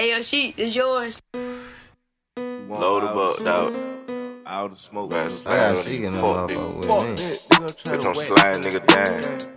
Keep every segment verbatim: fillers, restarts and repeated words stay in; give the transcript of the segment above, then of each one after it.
Ayo, she, it's yours. Load them up, dog. All the smoke, man. Slide, she getting fuck, nigga. Fuck, bitch, I'm sliding, nigga, down.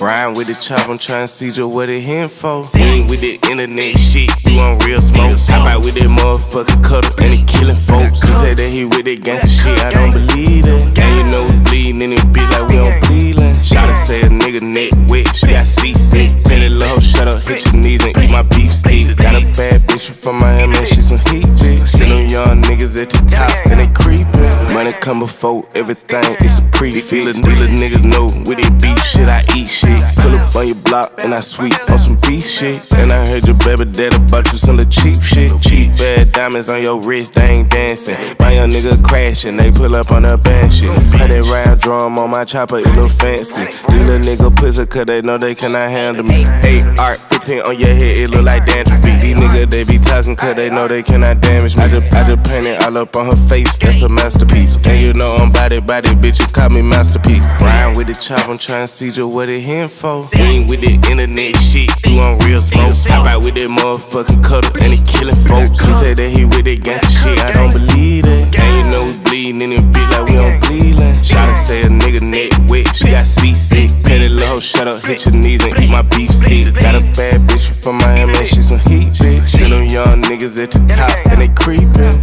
Rhyme with the chop, I'm trying to see just what it him for. Ain't with the internet shit, you on real smoke. Hop out with that motherfucker cuddle, and he killing folks. He said that he with that gangster shit, I don't believe it. Gang, you know we bleeding, and it be like we don't bleed. Shotta say a nigga neck wet, she got seasick. Penny low, shut up, hit your knees and eat my beef steak. Got a bad bitch, she from Miami, she some heat, bitch. Send them young niggas at the top, and they creepin'. Money come before everything, it's a prefix. These little niggas know with it beef shit, I eat shit. Pull up on your block and I sweep on some beef shit. And I heard your baby daddy bought you some little cheap shit. Cheap bad diamonds on your wrist, they ain't dancing. My young nigga crashin', they pull up on her band shit. Hundred round drum on my chopper, it look fancy. These little nigga pussy, cause they know they cannot handle me. A R fifteen on your head, it look like dandruff. These niggas, they be talking, cause they know they cannot damage me. I just, I just paint it all up on her face, that's a masterpiece. And you know I'm body, body, bitch, you call me masterpiece. Rhyme with the chop, I'm trying to see just what it him for. Ain't with the internet shit, you on real smoke. Hop out with that motherfucking cuddle, and he killing folks. He said that he with that gangsta shit, I don't believe it. And you know we bleeding, and it be like we don't bleed. Shotta say a nigga neck wet, she got seasick. Petty little shut up, hit your knees and eat my beef steak. Got a bad bitch from Miami, she some heat, bitch. Send them young niggas at the top and they creepin'.